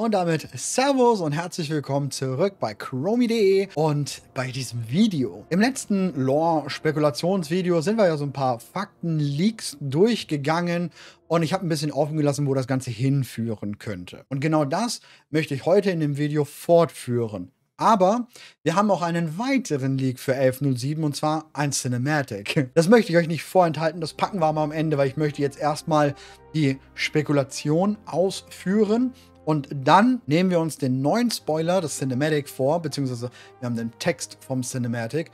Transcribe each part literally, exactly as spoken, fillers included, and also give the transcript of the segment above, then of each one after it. Und damit Servus und herzlich willkommen zurück bei Chromie punkt de und bei diesem Video. Im letzten Lore-Spekulationsvideo sind wir ja so ein paar Fakten-Leaks durchgegangen und ich habe ein bisschen offen gelassen, wo das Ganze hinführen könnte. Und genau das möchte ich heute in dem Video fortführen. Aber wir haben auch einen weiteren Leak für elf null sieben und zwar ein Cinematic. Das möchte ich euch nicht vorenthalten, das packen wir aber am Ende, weil ich möchte jetzt erstmal die Spekulation ausführen. Und dann nehmen wir uns den neuen Spoiler, das Cinematic, vor, beziehungsweise wir haben den Text vom Cinematic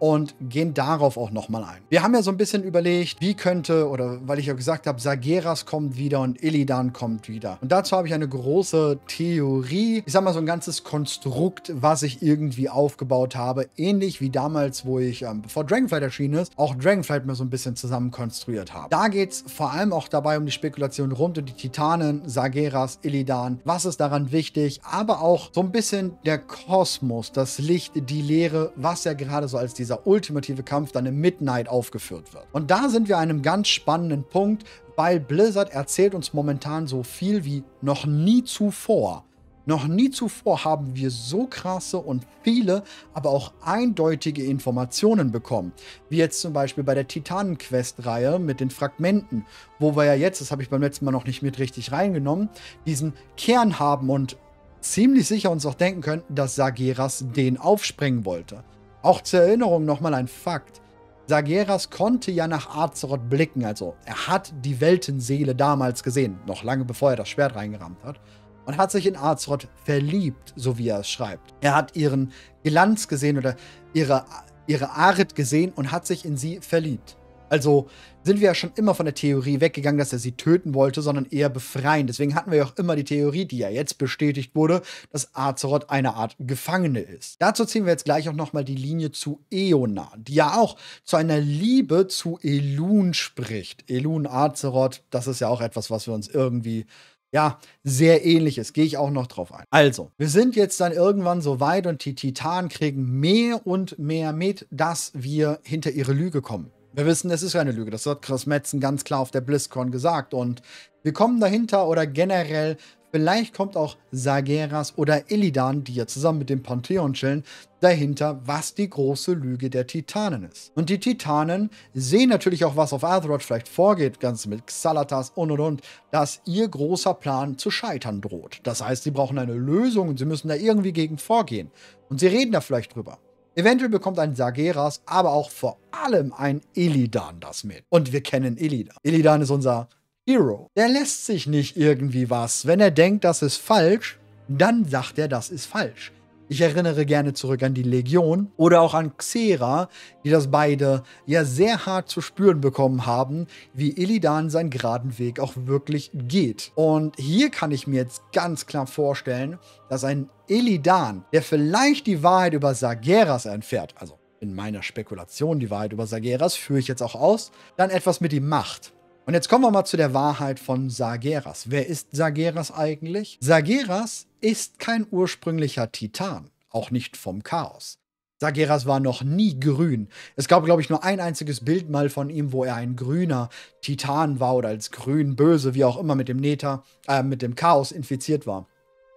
und gehen darauf auch nochmal ein. Wir haben ja so ein bisschen überlegt, wie könnte, oder weil ich ja gesagt habe, Sargeras kommt wieder und Illidan kommt wieder. Und dazu habe ich eine große Theorie, ich sag mal so ein ganzes Konstrukt, was ich irgendwie aufgebaut habe. Ähnlich wie damals, wo ich, ähm, bevor Dragonflight erschienen ist, auch Dragonflight mal so ein bisschen zusammen konstruiert habe. Da geht es vor allem auch dabei um die Spekulation rund um die Titanen, Sargeras, Illidan. Was ist daran wichtig? Aber auch so ein bisschen der Kosmos, das Licht, die Leere, was ja gerade so als diese dieser ultimative Kampf dann im Midnight aufgeführt wird. Und da sind wir an einem ganz spannenden Punkt, weil Blizzard erzählt uns momentan so viel wie noch nie zuvor. Noch nie zuvor haben wir so krasse und viele, aber auch eindeutige Informationen bekommen. Wie jetzt zum Beispiel bei der Titanen-Quest-Reihe mit den Fragmenten, wo wir ja jetzt, das habe ich beim letzten Mal noch nicht mit richtig reingenommen, diesen Kern haben und ziemlich sicher uns auch denken können, dass Sargeras den aufsprengen wollte. Auch zur Erinnerung nochmal ein Fakt. Sargeras konnte ja nach Azeroth blicken, also er hat die Weltenseele damals gesehen, noch lange bevor er das Schwert reingerammt hat, und hat sich in Azeroth verliebt, so wie er es schreibt. Er hat ihren Glanz gesehen oder ihre, ihre Art gesehen und hat sich in sie verliebt. Also sind wir ja schon immer von der Theorie weggegangen, dass er sie töten wollte, sondern eher befreien. Deswegen hatten wir ja auch immer die Theorie, die ja jetzt bestätigt wurde, dass Azeroth eine Art Gefangene ist. Dazu ziehen wir jetzt gleich auch nochmal die Linie zu Eonar, die ja auch zu einer Liebe zu Elun spricht. Elun, Azeroth, das ist ja auch etwas, was wir uns irgendwie... ja, sehr ähnliches. Gehe ich auch noch drauf ein. Also, wir sind jetzt dann irgendwann so weit und die Titanen kriegen mehr und mehr mit, dass wir hinter ihre Lüge kommen. Wir wissen, es ist keine Lüge. Das hat Chris Metzen ganz klar auf der BlizzCon gesagt. Und wir kommen dahinter oder generell, vielleicht kommt auch Sargeras oder Illidan, die ja zusammen mit dem Pantheon chillen, dahinter, was die große Lüge der Titanen ist. Und die Titanen sehen natürlich auch, was auf Azeroth vielleicht vorgeht, ganz mit Xal'atath und und und, dass ihr großer Plan zu scheitern droht. Das heißt, sie brauchen eine Lösung und sie müssen da irgendwie gegen vorgehen. Und sie reden da vielleicht drüber. Eventuell bekommt ein Sargeras, aber auch vor allem ein Illidan das mit. Und wir kennen Illidan. Illidan ist unser Hero. Der lässt sich nicht irgendwie was. Wenn er denkt, das ist falsch, dann sagt er, das ist falsch. Ich erinnere gerne zurück an die Legion oder auch an Xera, die das beide ja sehr hart zu spüren bekommen haben, wie Illidan seinen geraden Weg auch wirklich geht. Und hier kann ich mir jetzt ganz klar vorstellen, dass ein Illidan, der vielleicht die Wahrheit über Sargeras entfährt, also in meiner Spekulation die Wahrheit über Sargeras führe ich jetzt auch aus, dann etwas mit ihm macht. Und jetzt kommen wir mal zu der Wahrheit von Sargeras. Wer ist Sargeras eigentlich? Sargeras ist kein ursprünglicher Titan, auch nicht vom Chaos. Sargeras war noch nie grün. Es gab, glaube ich, nur ein einziges Bild mal von ihm, wo er ein grüner Titan war oder als grün, böse, wie auch immer, mit dem Nether, äh, mit dem Chaos infiziert war.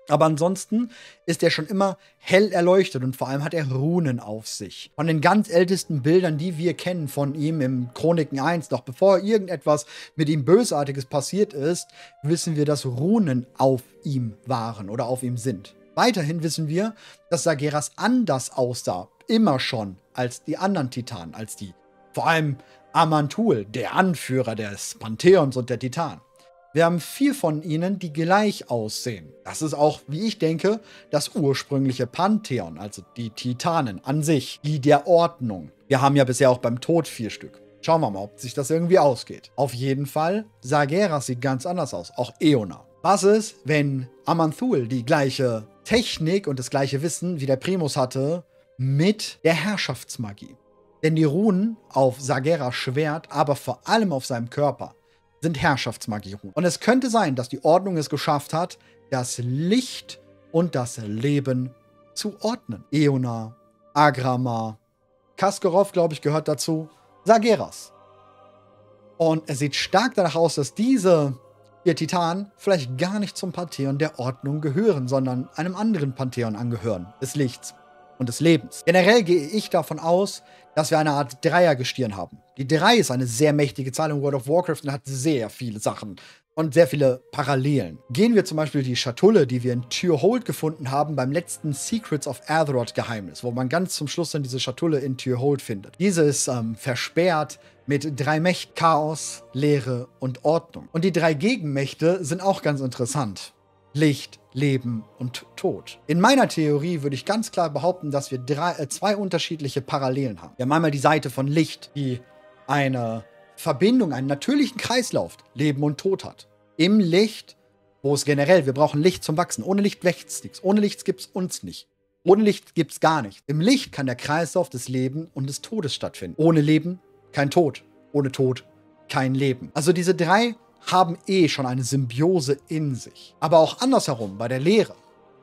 Aber ansonsten ist er schon immer hell erleuchtet und vor allem hat er Runen auf sich. Von den ganz ältesten Bildern, die wir kennen von ihm im Chroniken eins, noch bevor irgendetwas mit ihm Bösartiges passiert ist, wissen wir, dass Runen auf ihm waren oder auf ihm sind. Weiterhin wissen wir, dass Sargeras anders aussah, immer schon, als die anderen Titanen, als die, vor allem Amanthul, der Anführer des Pantheons und der Titanen. Wir haben vier von ihnen, die gleich aussehen. Das ist auch, wie ich denke, das ursprüngliche Pantheon, also die Titanen an sich, die der Ordnung. Wir haben ja bisher auch beim Tod vier Stück. Schauen wir mal, ob sich das irgendwie ausgeht. Auf jeden Fall, Sargeras sieht ganz anders aus, auch Eonar. Was ist, wenn Amanthul die gleiche Technik und das gleiche Wissen, wie der Primus hatte, mit der Herrschaftsmagie? Denn die Runen auf Sargeras Schwert, aber vor allem auf seinem Körper, sind Herrschaftsmagie-Runen. Und es könnte sein, dass die Ordnung es geschafft hat, das Licht und das Leben zu ordnen. Eonar, Aggramar, Kaskarov, glaube ich, gehört dazu, Sargeras. Und es sieht stark danach aus, dass diese ihr Titanen vielleicht gar nicht zum Pantheon der Ordnung gehören, sondern einem anderen Pantheon angehören, des Lichts und des Lebens. Generell gehe ich davon aus, dass wir eine Art Dreiergestirn haben. Die drei ist eine sehr mächtige Zahl in World of Warcraft und hat sehr viele Sachen und sehr viele Parallelen. Gehen wir zum Beispiel die Schatulle, die wir in Tyrhold gefunden haben, beim letzten Secrets of Azeroth Geheimnis, wo man ganz zum Schluss dann diese Schatulle in Tyrhold findet. Diese ist ähm, versperrt mit drei Mächten: Chaos, Leere und Ordnung. Und die drei Gegenmächte sind auch ganz interessant: Licht, Leben und Tod. In meiner Theorie würde ich ganz klar behaupten, dass wir drei, äh, zwei unterschiedliche Parallelen haben. Wir haben einmal die Seite von Licht, die eine Verbindung, einen natürlichen Kreislauf Leben und Tod hat. Im Licht, wo es generell, wir brauchen Licht zum Wachsen. Ohne Licht wächst nichts. Ohne Licht gibt es uns nicht. Ohne Licht gibt es gar nichts. Im Licht kann der Kreislauf des Lebens und des Todes stattfinden. Ohne Leben kein Tod. Ohne Tod kein Leben. Also diese drei haben eh schon eine Symbiose in sich. Aber auch andersherum, bei der Leere.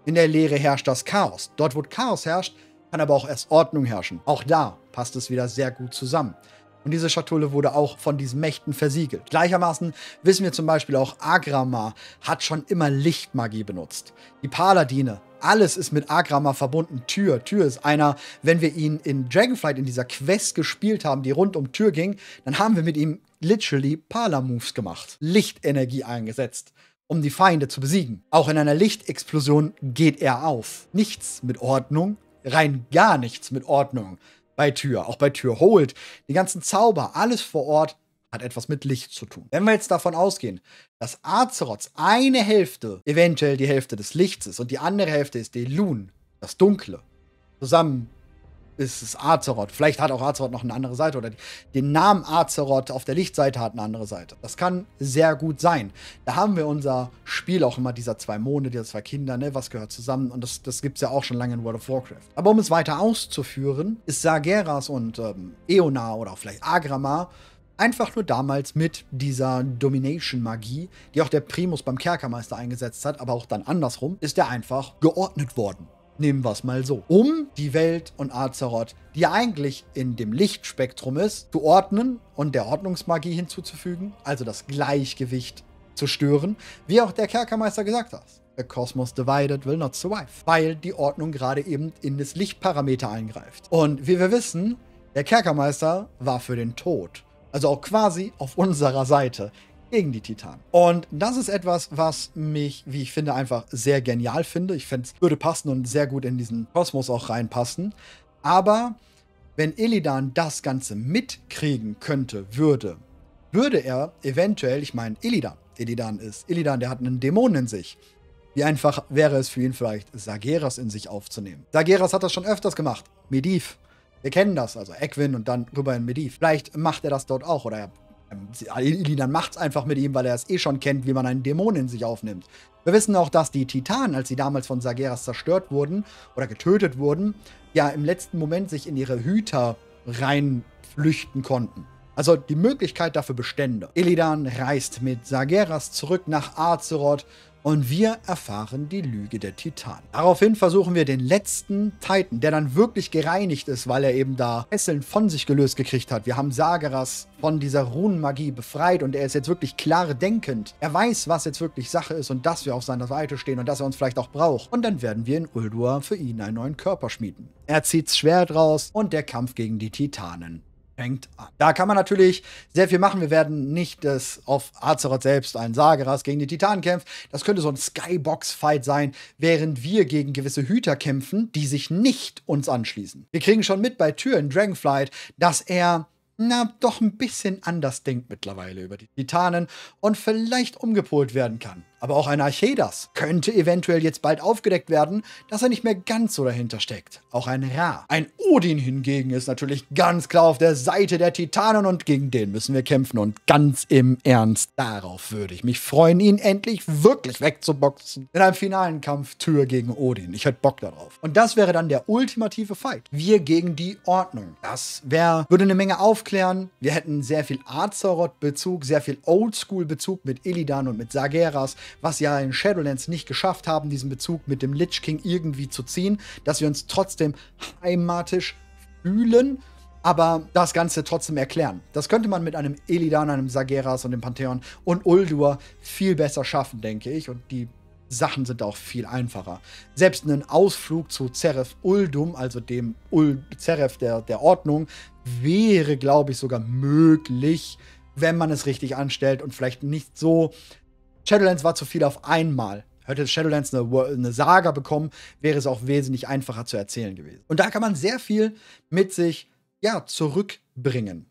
In der Leere herrscht das Chaos. Dort, wo Chaos herrscht, kann aber auch erst Ordnung herrschen. Auch da passt es wieder sehr gut zusammen. Und diese Schatulle wurde auch von diesen Mächten versiegelt. Gleichermaßen wissen wir zum Beispiel auch, Aggramar hat schon immer Lichtmagie benutzt. Die Paladine, alles ist mit Aggramar verbunden. Tür, Tür ist einer, wenn wir ihn in Dragonflight in dieser Quest gespielt haben, die rund um Tür ging, dann haben wir mit ihm literally Pala-Moves gemacht. Lichtenergie eingesetzt, um die Feinde zu besiegen. Auch in einer Lichtexplosion geht er auf. Nichts mit Ordnung, rein gar nichts mit Ordnung. Bei Tür, auch bei Tyrhold, die ganzen Zauber, alles vor Ort hat etwas mit Licht zu tun. Wenn wir jetzt davon ausgehen, dass Azeroths eine Hälfte eventuell die Hälfte des Lichts ist und die andere Hälfte ist die Lune, das Dunkle. Zusammen ist es Azeroth. Vielleicht hat auch Azeroth noch eine andere Seite oder den Namen Azeroth auf der Lichtseite hat eine andere Seite. Das kann sehr gut sein. Da haben wir unser Spiel auch immer dieser zwei Monde, dieser zwei Kinder, ne? Was gehört zusammen? Und das, das gibt es ja auch schon lange in World of Warcraft. Aber um es weiter auszuführen, ist Sargeras und ähm, Eonar oder auch vielleicht Aggramar einfach nur damals mit dieser Domination-Magie, die auch der Primus beim Kerkermeister eingesetzt hat, aber auch dann andersrum, ist er einfach geordnet worden. Nehmen wir es mal so. Um die Welt und Azeroth, die ja eigentlich in dem Lichtspektrum ist, zu ordnen und der Ordnungsmagie hinzuzufügen, also das Gleichgewicht zu stören, wie auch der Kerkermeister gesagt hat. The Cosmos divided will not survive, weil die Ordnung gerade eben in das Lichtparameter eingreift. Und wie wir wissen, der Kerkermeister war für den Tod. Also auch quasi auf unserer Seite gegen die Titanen. Und das ist etwas, was mich, wie ich finde, einfach sehr genial finde. Ich finde, es würde passen und sehr gut in diesen Kosmos auch reinpassen. Aber wenn Illidan das Ganze mitkriegen könnte, würde, würde er eventuell, ich meine, Illidan, Illidan ist, Illidan, der hat einen Dämonen in sich. Wie einfach wäre es für ihn vielleicht, Sargeras in sich aufzunehmen. Sargeras hat das schon öfters gemacht. Medivh. Wir kennen das, also Egwin und dann rüber in Medivh. Vielleicht macht er das dort auch oder er Illidan macht es einfach mit ihm, weil er es eh schon kennt, wie man einen Dämonen in sich aufnimmt. Wir wissen auch, dass die Titanen, als sie damals von Sargeras zerstört wurden oder getötet wurden, ja im letzten Moment sich in ihre Hüter reinflüchten konnten. Also die Möglichkeit dafür bestände. Illidan reist mit Sargeras zurück nach Azeroth und wir erfahren die Lüge der Titanen. Daraufhin versuchen wir den letzten Titan, der dann wirklich gereinigt ist, weil er eben da Fesseln von sich gelöst gekriegt hat. Wir haben Sargeras von dieser Runenmagie befreit und er ist jetzt wirklich klar denkend. Er weiß, was jetzt wirklich Sache ist und dass wir auf seiner Seite stehen und dass er uns vielleicht auch braucht. Und dann werden wir in Ulduar für ihn einen neuen Körper schmieden. Er zieht's Schwert raus und der Kampf gegen die Titanen fängt an. Da kann man natürlich sehr viel machen. Wir werden nicht das auf Azeroth selbst ein Sargeras gegen die Titanen kämpft. Das könnte so ein Skybox-Fight sein, während wir gegen gewisse Hüter kämpfen, die sich nicht uns anschließen. Wir kriegen schon mit bei Tür in Dragonflight, dass er na, doch ein bisschen anders denkt mittlerweile über die Titanen und vielleicht umgepolt werden kann. Aber auch ein Archedas könnte eventuell jetzt bald aufgedeckt werden, dass er nicht mehr ganz so dahinter steckt. Auch ein Ra. Ein Odin hingegen ist natürlich ganz klar auf der Seite der Titanen und gegen den müssen wir kämpfen. Und ganz im Ernst, darauf würde ich mich freuen, ihn endlich wirklich wegzuboxen. In einem finalen Kampf Tür gegen Odin. Ich hätte Bock darauf. Und das wäre dann der ultimative Fight. Wir gegen die Ordnung. Das wäre, würde eine Menge aufklären. Wir hätten sehr viel Azeroth-Bezug, sehr viel Oldschool-Bezug mit Illidan und mit Sargeras, was ja in Shadowlands nicht geschafft haben, diesen Bezug mit dem Lich King irgendwie zu ziehen, dass wir uns trotzdem heimatisch fühlen, aber das Ganze trotzdem erklären. Das könnte man mit einem Illidan, einem Sargeras und dem Pantheon und Uldur viel besser schaffen, denke ich. Und die Sachen sind auch viel einfacher. Selbst einen Ausflug zu Xeref Uldum, also dem Ul Xeref der, der Ordnung, wäre, glaube ich, sogar möglich, wenn man es richtig anstellt und vielleicht nicht so... Shadowlands war zu viel auf einmal. Hätte Shadowlands eine, eine Saga bekommen, wäre es auch wesentlich einfacher zu erzählen gewesen. Und da kann man sehr viel mit sich, ja, zurückbringen.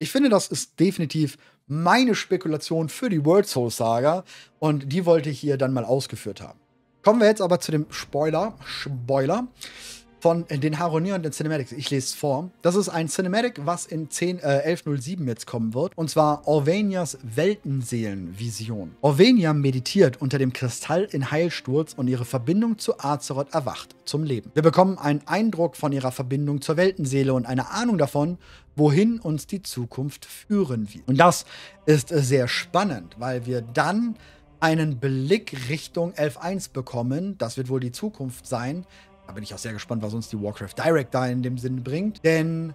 Ich finde, das ist definitiv meine Spekulation für die World Soul Saga und die wollte ich hier dann mal ausgeführt haben. Kommen wir jetzt aber zu dem Spoiler, Spoiler von den harmonierenden Cinematics. Ich lese es vor. Das ist ein Cinematic, was in elf null sieben jetzt kommen wird. Und zwar Orvenias Weltenseelenvision. Orvenia meditiert unter dem Kristall in Heilsturz und ihre Verbindung zu Azeroth erwacht zum Leben. Wir bekommen einen Eindruck von ihrer Verbindung zur Weltenseele und eine Ahnung davon, wohin uns die Zukunft führen wird. Und das ist sehr spannend, weil wir dann einen Blick Richtung elf Punkt eins bekommen. Das wird wohl die Zukunft sein. Da bin ich auch sehr gespannt, was uns die Warcraft Direct da in dem Sinn bringt. Denn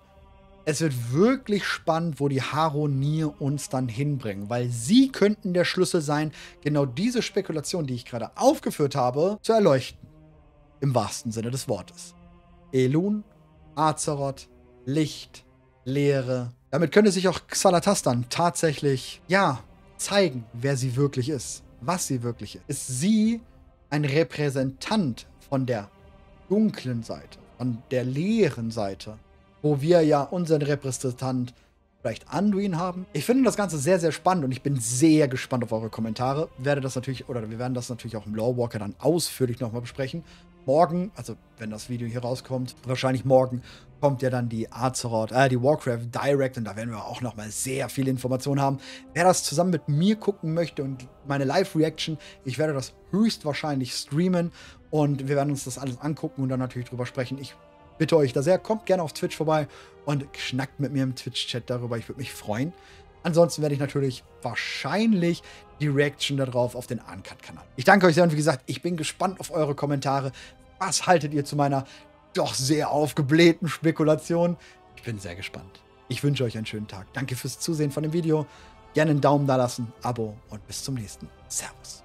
es wird wirklich spannend, wo die Haronier uns dann hinbringen. Weil sie könnten der Schlüssel sein, genau diese Spekulation, die ich gerade aufgeführt habe, zu erleuchten. Im wahrsten Sinne des Wortes. Elun, Azeroth, Licht, Leere. Damit könnte sich auch Xal'atath dann tatsächlich, ja, zeigen, wer sie wirklich ist. Was sie wirklich ist. Ist sie ein Repräsentant von der dunklen Seite, von der leeren Seite, wo wir ja unseren Repräsentant vielleicht Anduin haben? Ich finde das Ganze sehr, sehr spannend und ich bin sehr gespannt auf eure Kommentare. Werde das natürlich, oder wir werden das natürlich auch im Lorewalker dann ausführlich nochmal besprechen. Morgen, also wenn das Video hier rauskommt, wahrscheinlich morgen kommt ja dann die Azeroth, äh, die Warcraft Direct und da werden wir auch nochmal sehr viele Informationen haben. Wer das zusammen mit mir gucken möchte und meine Live-Reaction, ich werde das höchstwahrscheinlich streamen und wir werden uns das alles angucken und dann natürlich drüber sprechen. Ich bitte euch da sehr, kommt gerne auf Twitch vorbei und knackt mit mir im Twitch-Chat darüber, ich würde mich freuen. Ansonsten werde ich natürlich wahrscheinlich die Reaction darauf auf den Uncut-Kanal. Ich danke euch sehr und wie gesagt, ich bin gespannt auf eure Kommentare. Was haltet ihr zu meiner doch sehr aufgeblähten Spekulation? Ich bin sehr gespannt. Ich wünsche euch einen schönen Tag. Danke fürs Zusehen von dem Video. Gerne einen Daumen da lassen, Abo und bis zum nächsten. Servus.